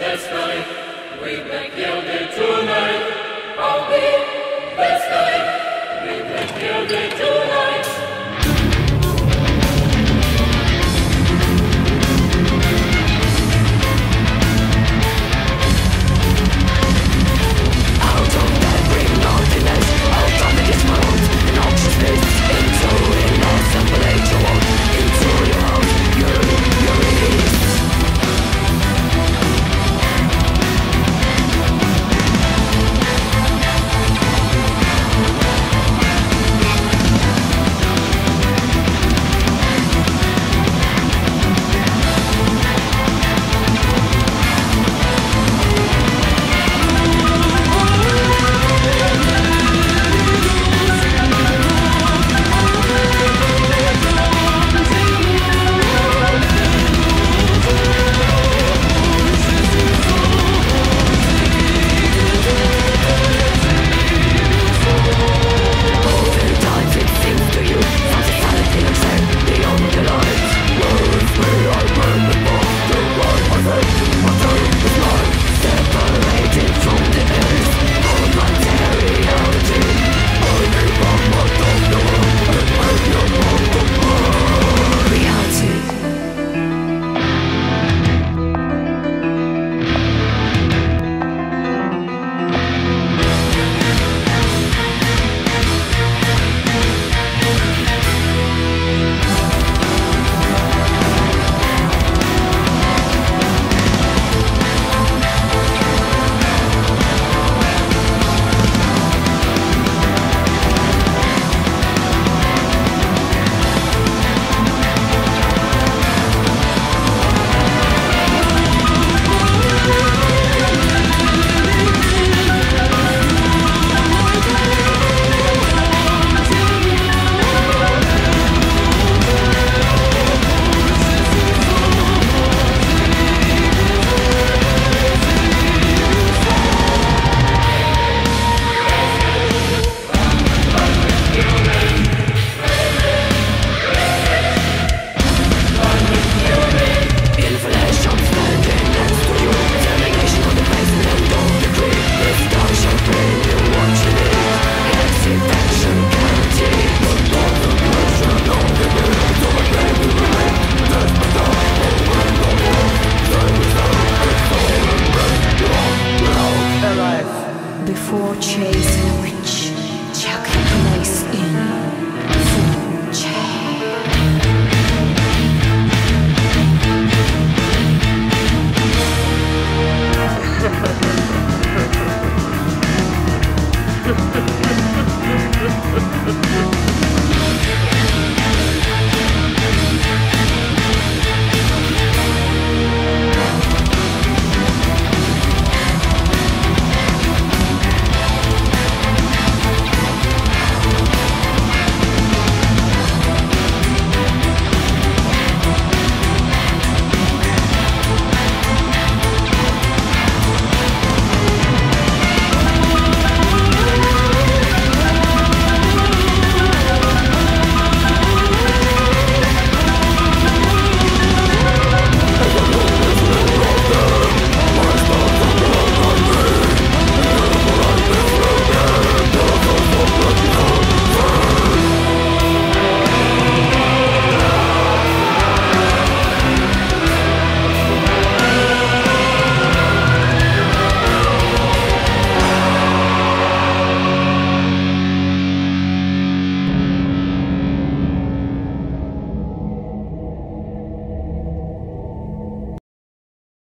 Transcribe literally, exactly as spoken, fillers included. this night. We've been gilded tonight. I'll be this night. We've been gilded tonight.